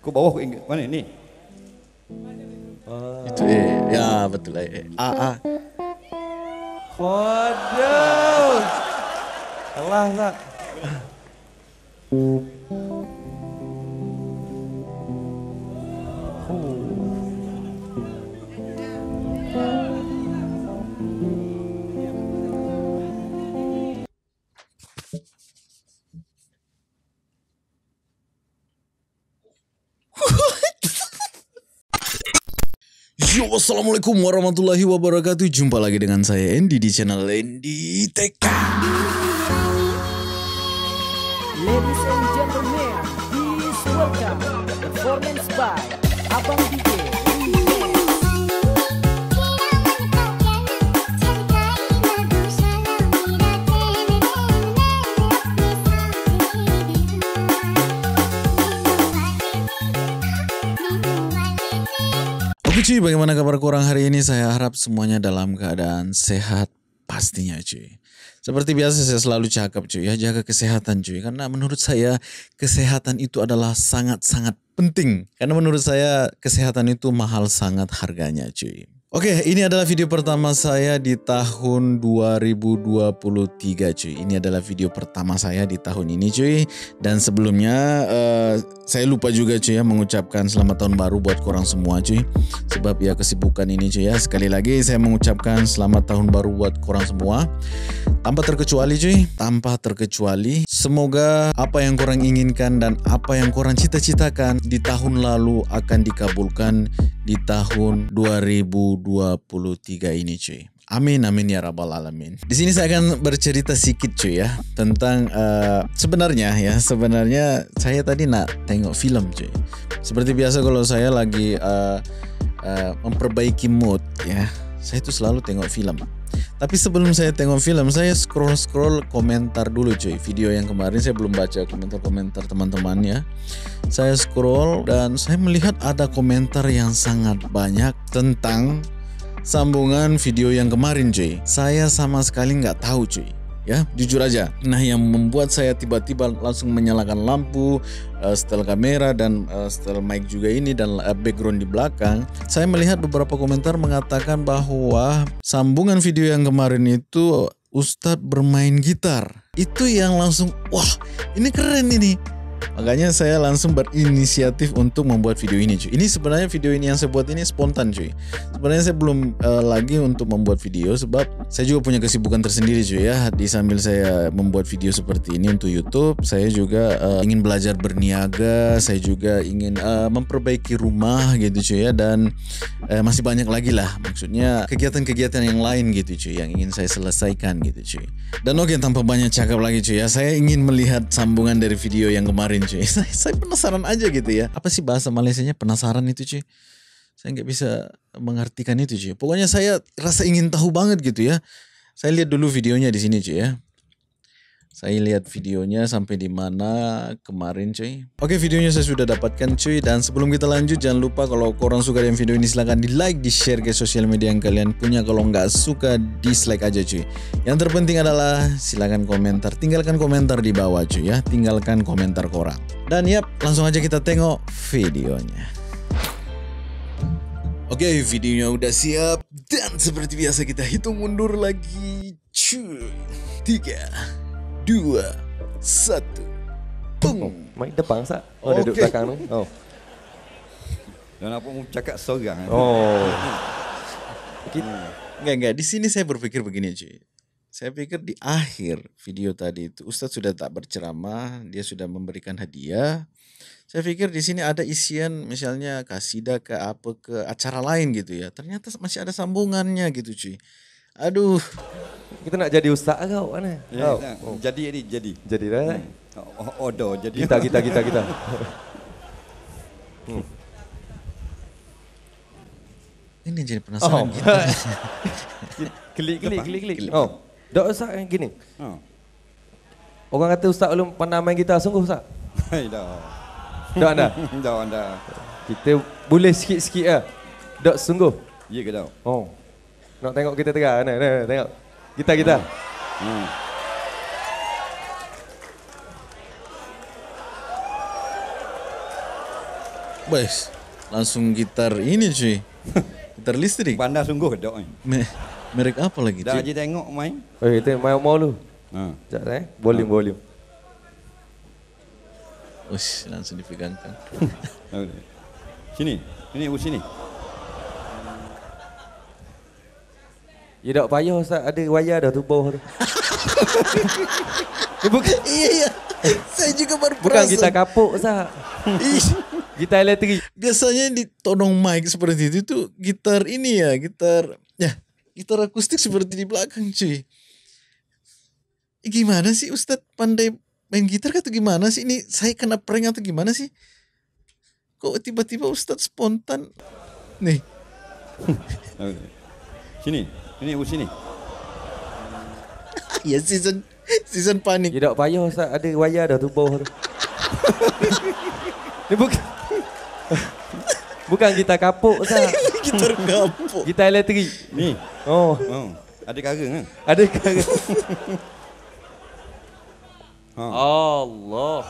ke bawah ke Inggris. Mana ini? Oh. Itu ya betul A. Waduh. Allah tak. Yo, assalamualaikum warahmatullahi wabarakatuh. Jumpa lagi dengan saya Endhy di channel Endhy TK. Ladies and gentlemen, please welcome the performance by Abang Dite. Cuy, bagaimana kabar kurang hari ini? Saya harap semuanya dalam keadaan sehat pastinya cuy. Seperti biasa saya selalu cakap cuy ya, jaga kesehatan cuy. Karena menurut saya kesehatan itu adalah sangat-sangat penting. Karena menurut saya kesehatan itu mahal sangat harganya cuy. Oke, ini adalah video pertama saya di tahun 2023 cuy. Ini adalah video pertama saya di tahun ini cuy. Dan sebelumnya saya lupa juga cuy ya mengucapkan selamat tahun baru buat korang semua cuy. Sebab ya kesibukan ini cuy ya. Sekali lagi saya mengucapkan selamat tahun baru buat korang semua. Tanpa terkecuali cuy. Tanpa terkecuali. Semoga apa yang korang inginkan dan apa yang korang cita-citakan di tahun lalu akan dikabulkan di tahun 2023 ini cuy. Amin amin ya rabbal alamin. Di sini saya akan bercerita sedikit cuy ya tentang sebenarnya saya tadi nak tengok film cuy. Seperti biasa kalau saya lagi memperbaiki mood ya, saya itu selalu tengok film. Tapi sebelum saya tengok film, saya scroll komentar dulu cuy. Video yang kemarin saya belum baca komentar teman-teman ya. Saya scroll dan saya melihat ada komentar yang sangat banyak tentang sambungan video yang kemarin cuy. Saya sama sekali nggak tahu cuy ya, jujur aja. Nah yang membuat saya tiba-tiba langsung menyalakan lampu, setel kamera dan setel mic juga ini dan background di belakang, saya melihat beberapa komentar mengatakan bahwa sambungan video yang kemarin itu Ustadz bermain gitar. Itu yang langsung wah ini keren ini. Makanya saya langsung berinisiatif untuk membuat video ini cuy. Ini sebenarnya video ini yang saya buat ini spontan cuy. Sebenarnya saya belum lagi untuk membuat video sebab saya juga punya kesibukan tersendiri cuy ya. Di sambil saya membuat video seperti ini untuk YouTube, saya juga ingin belajar berniaga, saya juga ingin memperbaiki rumah gitu cuy ya, dan masih banyak lagi lah. Maksudnya kegiatan-kegiatan yang lain gitu cuy yang ingin saya selesaikan gitu cuy. Dan oke, tanpa banyak cakap lagi cuy ya, saya ingin melihat sambungan dari video yang kemarin cuy. Saya penasaran aja gitu ya. Apa sih bahasa Malaysianya penasaran itu cuy? Saya nggak bisa mengartikan itu cuy. Pokoknya saya rasa ingin tahu banget gitu ya. Saya lihat dulu videonya di sini cuy ya. Saya lihat videonya sampai di mana kemarin cuy. Oke, videonya saya sudah dapatkan cuy. Dan sebelum kita lanjut, jangan lupa kalau korang suka dengan video ini silahkan di like, di share ke sosial media yang kalian punya. Kalau nggak suka dislike aja cuy. Yang terpenting adalah silahkan komentar. Tinggalkan komentar di bawah cuy ya. Tinggalkan komentar korang. Dan yap, langsung aja kita tengok videonya. Oke, videonya udah siap. Dan seperti biasa kita hitung mundur lagi cuy. 3, 2, 1, pung. Mic depan sah. Oh, duduk belakang tu. Oh. Dan apa mau cakap seorang? Oh. Enggak. Di sini saya berpikir begini cuy. Saya pikir di akhir video tadi itu Ustadz sudah tak berceramah, dia sudah memberikan hadiah. Saya pikir di sini ada isian misalnya kasidah ke apa ke acara lain gitu ya. Ternyata masih ada sambungannya gitu cuy. Aduh, kita nak jadi ustaz kau mana? Ya, oh. Jadi dah. Odo, jadi. Kita. Ini jadi penasaran kita. Klik. Oh, dah ustaz yang gini. Orang kata ustaz belum pernah main gitar, sungguh ustaz? Dah. Dah anda. Kita boleh sikit-sikit ah. Dah sungguh. Ya ke dah. Oh. Nak tengok kita tengah, nah, tengok kita. Bes, langsung gitar ini cuy. Gitar listrik. Bandar sungguh dok. Merek apa lagi cuy? Dah aja tengok main. Eh itu main mau lu. Ha. Sekejap eh. Volume. Ush, langsung dipegangkan. Sini. Sini u sini. Ya tak payah Ustaz, ada wayar dah tubuh tu. Bukan, iya, saya juga baru perasa. Bukan kita kapuk Ustaz. Gitar elektrik. Biasanya ditonong mic seperti itu tuh gitar ini ya, gitar akustik seperti di belakang cuy. Gimana sih Ustaz, pandai main gitar atau gimana sih? Ini saya kena prank atau gimana sih? Kok tiba-tiba Ustaz spontan nih. Sini. Ini u sini. Ya season panik. Ya tak payah Ustaz, ada wayar dah tubuh tu. Ni bukan gitar kapuk Ustaz. Gitar kapuk. Gitar elektrik. Ni. Oh. Oh. Ada karang ah. Ada karang. Ha. Allah.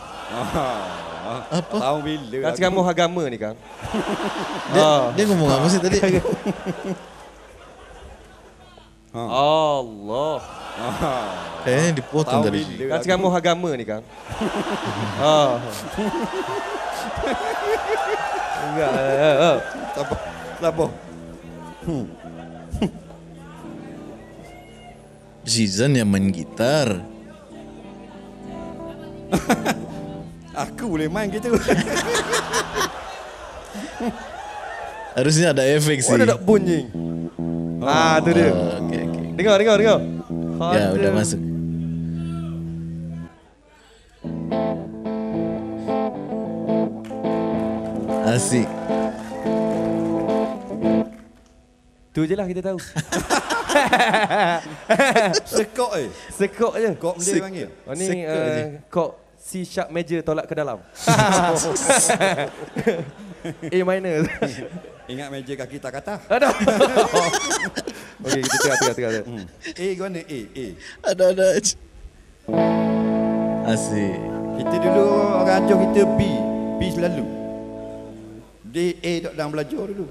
Apa? Tahu bila. Kan kamu agama ni kang. Dia ngomong apa sih tadi? Ha. Allah. Dipotong tadi. Kan kamu agama ni kang. Ha. Enggak. Apa? Zizan yang main gitar. Aku boleh main gitu. Harusnya ada efek sih. Ada bunyi. Ah, tu dia. Okey. Dengar. Ya, udah masuk. Asik. Tu je lah kita tahu. Sekok eh. Sekok je. Kok dia panggil. Oh ni kok C sharp major tolak ke dalam. A minor. Ingat meja kaki tak kata. Aduh. Okey, kita tengah. A guna A. Ada. Asyik. Kita dulu orang ajar kita B selalu. D A tak dalam belajar dulu.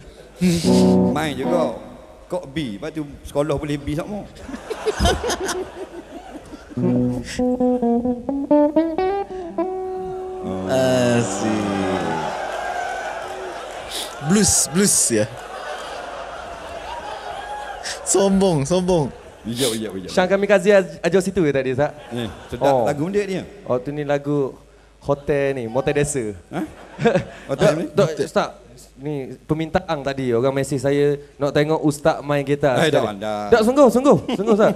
Main je kau. Kok B, lepas tu sekolah boleh B sama. Asyik. Blues ya. Sombong. Bijak. Syang kami kazi ajar situ ke tadi, Ustaz? Ni, sedap lagu dia ni. Oh, tu ni lagu hotel ni, Motel Desa. Ha? Hotel ni? Ustaz, ni permintaan tadi orang mesej saya nak tengok Ustaz main gitar. Tak sungguh Ustaz.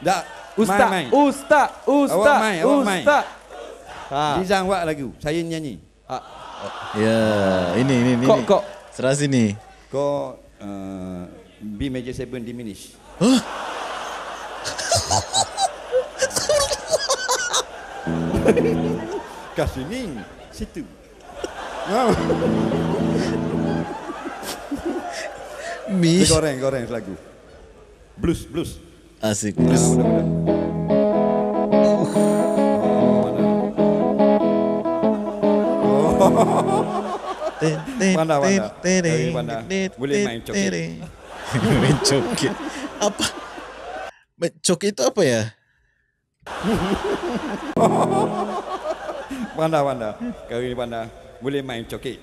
Tak, Ustaz. Ha. Dijang buat lagu, saya nyanyi. Ha. Ya, ini. Kok. Serah sini. Kok B major 7 diminish. Huh? Kasini, situ. Mish. Goreng lagu. Blues. Asik blues. Mana? Boleh main coket. Main coket. Apa? Main coket itu apa ya? Mana? Kau ini mana? Boleh main coket.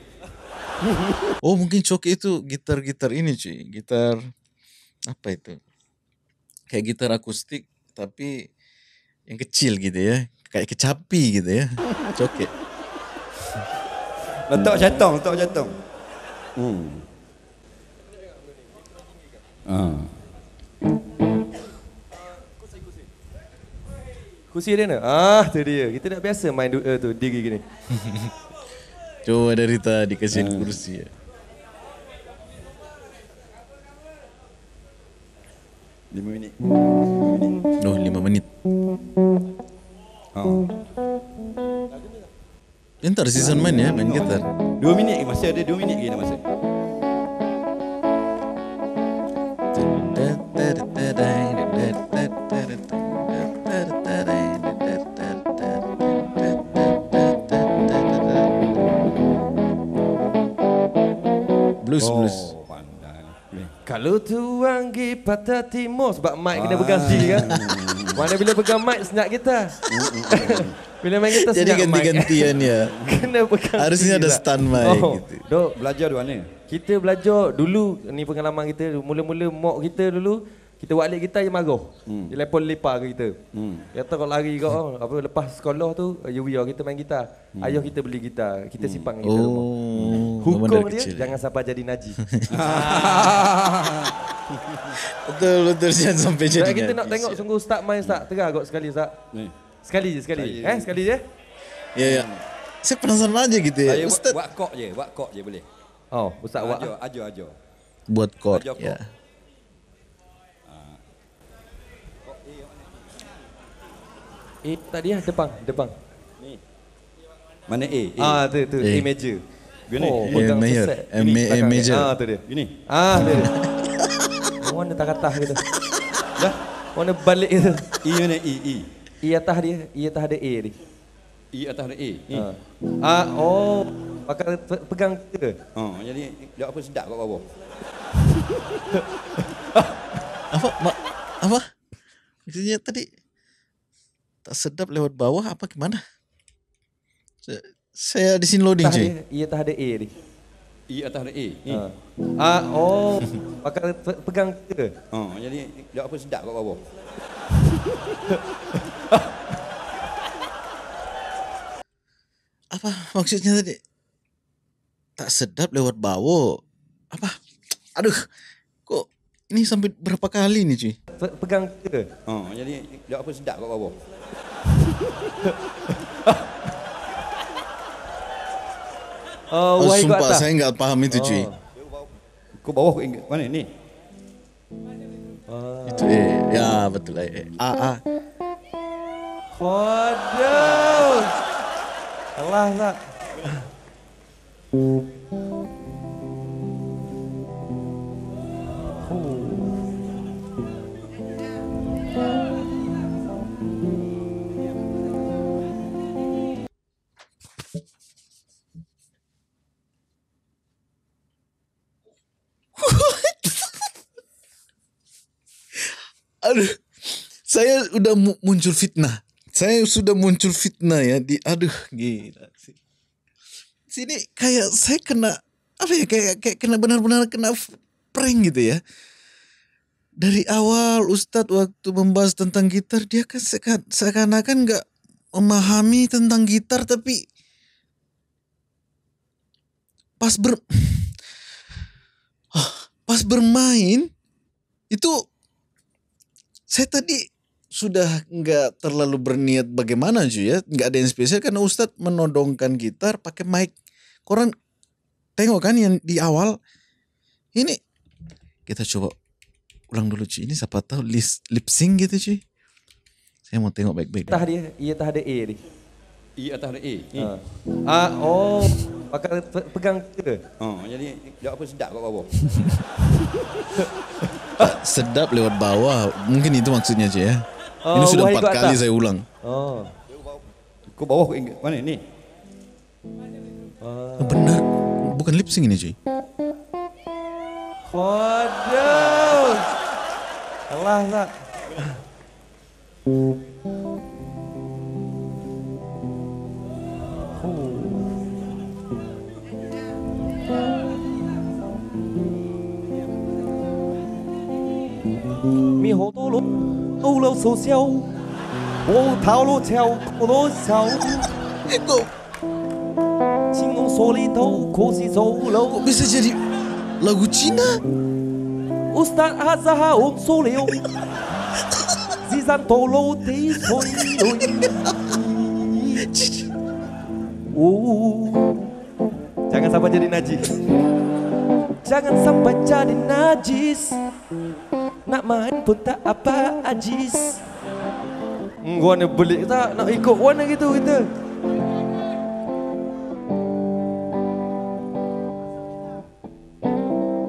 Oh mungkin coket itu gitar ini cuy. Gitar apa itu? Kayak gitar akustik tapi yang kecil gitu ya. Kayak kecapi gitu ya. Coket. Letak jatong. Kursi dia nak? Tu dia. Kita tak biasa main tu diri gini. Coba dari tadi kasihan kursi. Lima minit. Bentar season main ya, main gitar. 2 minit, masih ada 2 minit lagi nak masa. Blues. Oh, pandai. Kalau tuang gi patah timur sebab mic kena pegang sini kan. Mana bila pegang mic senyap kita. Bila main kita senyap mic. Jadi ganti-gantian ya. Kena pegang. Harusnya ada stand mic gitu. Dok, belajar di mana? Kita belajar dulu ni pengalaman kita mula-mula mock kita dulu. Kita buat alat kita je marah. Dia lepak-lepak ke kita. Dia kata kalau lari kau, apa, lepas sekolah tu, ya kita main gitar. Ayah kita beli gitar, kita simpan gitar rumah. Hukum dia, jangan sampai jadi najis. Betul-betul jangan sampai jadi najis. Kita nak tengok sungguh Ustaz main Ustaz. Terah kot sekali Ustaz. Sekali je, sekali. Eh, sekali je? Ya, ya. Saya penasaran aja gitu ya. Ustaz buat kok je boleh. Oh, Ustaz buat. Ajo. Buat kok, ya. Tadi lah, depan. Ni. Mana A? Ah, tu. A major. Gini. A major. Ah, tu dia. Gini. Ah, tu dia. Orang nak kata gitu. Dah. Orang nak balik gitu. E mana E? E atas dia. E atas ada A ni. E atas ada A. Ni. Ah, oh. Pakai pegang kita. Oh, jadi dia apa sedap kat bawah. Apa? Maksudnya tadi tak sedap lewat bawah apa gimana? Saya di sini loading je. Ia tak ada A ni. Ia tak ada A. Ah, oh, pakai pegang kita. Oh, jadi dia apa sedap kat bawah. Apa maksudnya tadi? Tak sedap lewat bawah. Apa? Aduh. Kok ini sampai berapa kali ni cuy? Pegang kita. Oh, jadi dia apa sedap kat bawah. Oh, sumpah saya enggak paham itu cuy. Kau bawah kau ingat mana ni? Itu ya betul lah. A. Waduh. Allah tak. Aduh, saya sudah muncul fitnah. Saya sudah muncul fitnah ya di aduh gila sih. Sini kayak saya kena apa ya kayak kena benar-benar kena prank gitu ya. Dari awal Ustadz waktu membahas tentang gitar dia kan seakan-akan nggak memahami tentang gitar tapi pas bermain itu saya tadi sudah nggak terlalu berniat bagaimana cuy ya, nggak ada yang spesial karena Ustadz menodongkan gitar pakai mic. Korang tengok kan yang di awal ini kita coba ulang dulu cuy, ini siapa tahu lip sync gitu cuy. Saya mau tengok baik-baik. Tah dia, ia tah ada A ni. I atas ada A. Ah, oh, pakai pegang kita. Oh, jadi dia apa sedap kat bawah. Sedap lewat bawah. Mungkin itu maksudnya je ya. Ini sudah 4 kali saya ulang. Oh. Kau bawah kau ingat mana ni? Benar. Bukan lip sync ini, cuy. Waduh. Allah tak. Mi hô tô lô, ô lô sô xeo, ô tháo lô chèo, ô lô xeo. Chính ông sô li thâu, cô si sô lâu. Kok bisa jadi lagu Cina? Ustaz Azhar om sô leo, di san tô lô tí sôi lôi. Jangan sampai jadi najis. Jangan sampai jadi najis. Nak main pun tak apa ajis. Gua nak belik tak? Nak ikut warna gitu kita.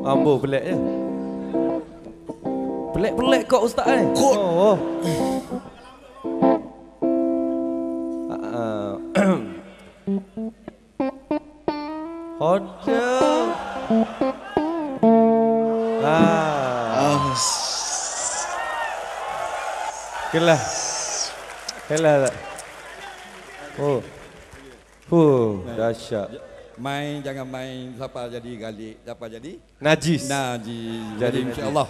Ambo pelik je. Pelik-pelik kok Ustaz ni. Oh. Hotel. Kelah. Kelah. Dahsyat. Main jangan main siapa jadi galik, siapa jadi najis. Najis. Jadi insya-Allah.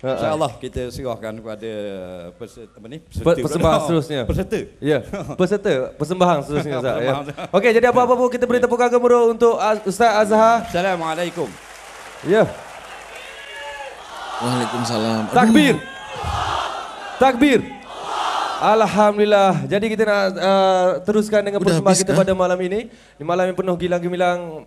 InsyaAllah kita serahkan kepada persembahan seterusnya. Peserta. Ya. Peserta persembahan seterusnya Ustaz. Ya. Okey, jadi apa-apa pun kita beri tepuk tangan dulu untuk Ustaz Azhar. Assalamualaikum. Ya. Waalaikumsalam. Takbir. Takbir. Alhamdulillah. Jadi kita nak teruskan dengan persembahan kita pada malam ini. Di malam yang penuh gilang-gemilang,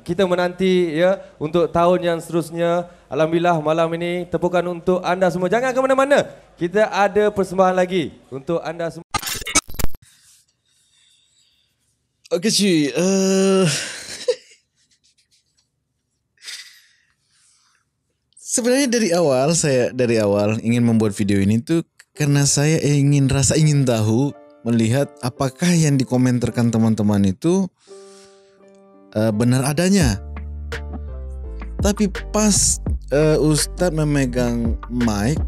kita menanti ya untuk tahun yang seterusnya. Alhamdulillah malam ini tepukan untuk anda semua. Jangan ke mana-mana. Kita ada persembahan lagi untuk anda semua. Okey cik. Sebenarnya dari awal ingin membuat video ini tuh karena saya ingin tahu, melihat apakah yang dikomentarkan teman-teman itu benar adanya. Tapi pas Ustadz memegang mic,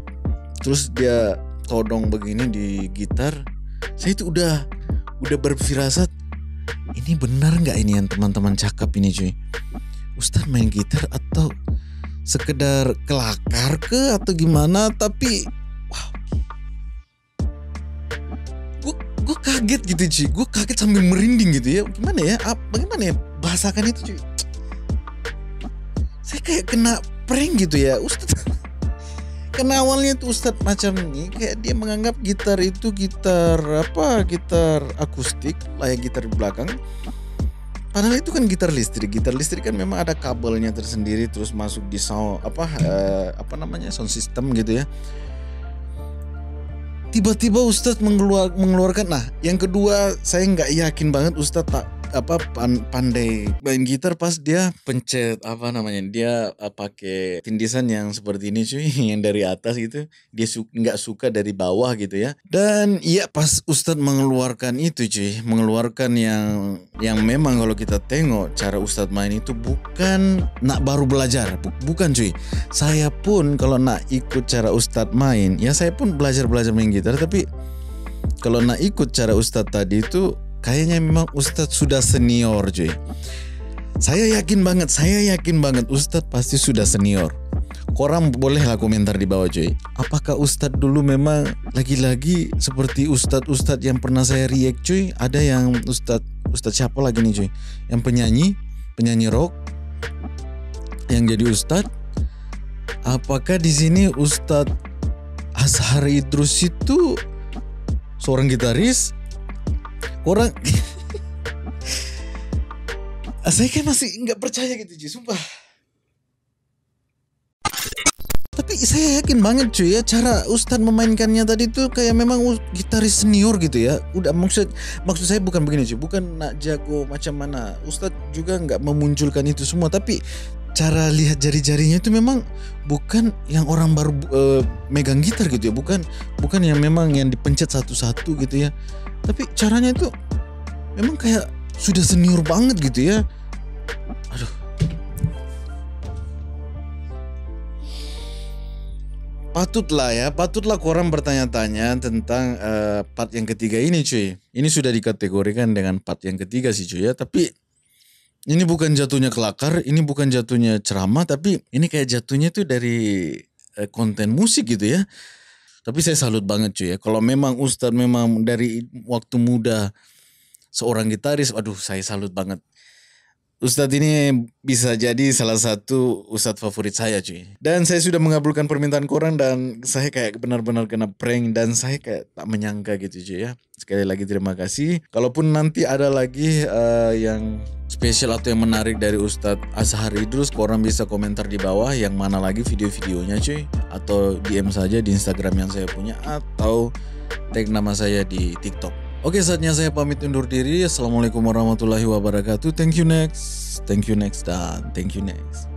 terus dia todong begini di gitar, saya itu udah berfirasat, ini benar nggak ini yang teman-teman cakap ini cuy? Ustadz main gitar atau sekedar kelakar ke atau gimana? Tapi gue kaget gitu cuy, gue kaget sambil merinding gitu ya, gimana ya, bagaimana ya bahasakan itu cuy, saya kayak kena prank gitu ya Ustadz. Karena awalnya tuh Ustadz macam ini, kayak dia menganggap gitar itu gitar akustik, layak gitar di belakang, padahal itu kan gitar listrik. Gitar listrik kan memang ada kabelnya tersendiri, terus masuk di sound sound system gitu ya. Tiba-tiba Ustadz mengeluarkan, nah yang kedua saya nggak yakin banget Ustadz pandai main gitar pas dia pencet dia pakai tindisan yang seperti ini cuy, yang dari atas gitu, dia nggak suka dari bawah gitu ya. Dan iya pas Ustadz mengeluarkan itu cuy, mengeluarkan yang memang kalau kita tengok cara Ustadz main itu bukan nak baru belajar, bukan cuy. Saya pun kalau nak ikut cara Ustadz main, ya saya pun belajar main gitar. Tapi kalau nak ikut cara Ustadz tadi itu kayaknya memang Ustadz sudah senior cuy. Saya yakin banget Ustadz pasti sudah senior. Korang bolehlah komentar di bawah cuy, apakah Ustadz dulu memang lagi-lagi seperti Ustadz yang pernah saya react cuy. Ada yang Ustadz siapa lagi nih cuy, yang penyanyi rock yang jadi Ustadz. Apakah di sini Ustadz Azhar Idrus itu seorang gitaris? Orang saya kan masih nggak percaya gitu cuy, sumpah. Tapi saya yakin banget cuy ya, cara Ustadz memainkannya tadi tuh kayak memang gitaris senior gitu ya. Udah, maksud saya bukan begini cuy, bukan nak jago macam mana. Ustadz juga nggak memunculkan itu semua, tapi cara lihat jari-jarinya itu memang bukan yang orang baru megang gitar gitu ya, bukan yang memang yang dipencet satu-satu gitu ya. Tapi caranya itu memang kayak sudah senior banget gitu ya. Aduh. Patutlah korang bertanya-tanya tentang part yang ketiga ini cuy. Ini sudah dikategorikan dengan part yang ketiga sih cuy ya, tapi ini bukan jatuhnya kelakar, ini bukan jatuhnya ceramah, tapi ini kayak jatuhnya tuh dari konten musik gitu ya. Tapi saya salut banget cuy ya, kalau memang Ustadz memang dari waktu muda seorang gitaris, aduh saya salut banget. Ustadz ini bisa jadi salah satu Ustadz favorit saya cuy. Dan saya sudah mengabulkan permintaan korang dan saya kayak benar-benar kena prank dan saya kayak tak menyangka gitu cuy ya. Sekali lagi terima kasih. Kalaupun nanti ada lagi yang spesial atau yang menarik dari Ustadz Azhar Idrus, korang bisa komentar di bawah yang mana lagi video-videonya cuy. Atau DM saja di Instagram yang saya punya atau tag nama saya di TikTok. Oke, saatnya saya pamit undur diri. Assalamualaikum warahmatullahi wabarakatuh. Thank you next dan thank you next.